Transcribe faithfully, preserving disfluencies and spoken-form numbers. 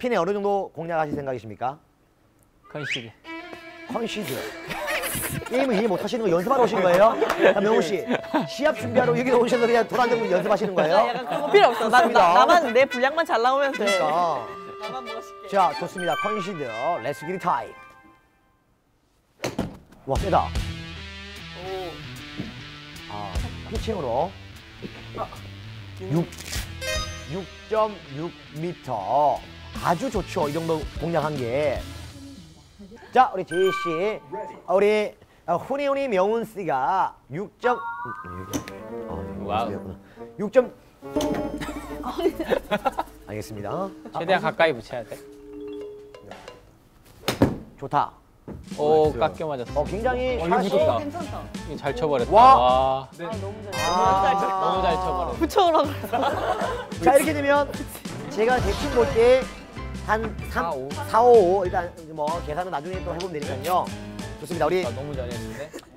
핀에 어느 정도 공략하실 생각이십니까? 컨시드. 컨시드. 게임을 이해 못하시는 거 연습하러 오신 거예요? 명호 씨, 시합 준비하러 여기 오셔서 그냥 돌아다니고 연습하시는 거예요? 아, 약간 그거 필요 없어. 나, 나, 나만 내 분량만 잘 나오면 돼. 그러니까. 나만 멋있게. 자, 좋습니다. 컨시드. 렛츠 기릿 타임. 와, 세다. 오. 아, 피칭으로. 아, 육 점 육 미터. 아주 좋죠. 이 정도 공략한 게. 자, 우리 제이 씨, 우리 후니훈이 명훈 씨가 육 점 와우 육 점 알겠습니다. 최대한 가까이 붙여야 돼. 좋다. 오, 깎여 맞았어. 어, 굉장히 샷이 괜찮다. 잘 쳐버렸다. 와, 네. 아, 너무 잘 쳤다. 아, 너무 잘 쳐버렸어. 붙여오라고. 자, 이렇게 되면 제가 제 팀 볼 때 한 삼, 사, 오. 일단 뭐 계산은 나중에 또 해보면 되니까요. 좋습니다. 우리 아, 너무 잘했는데.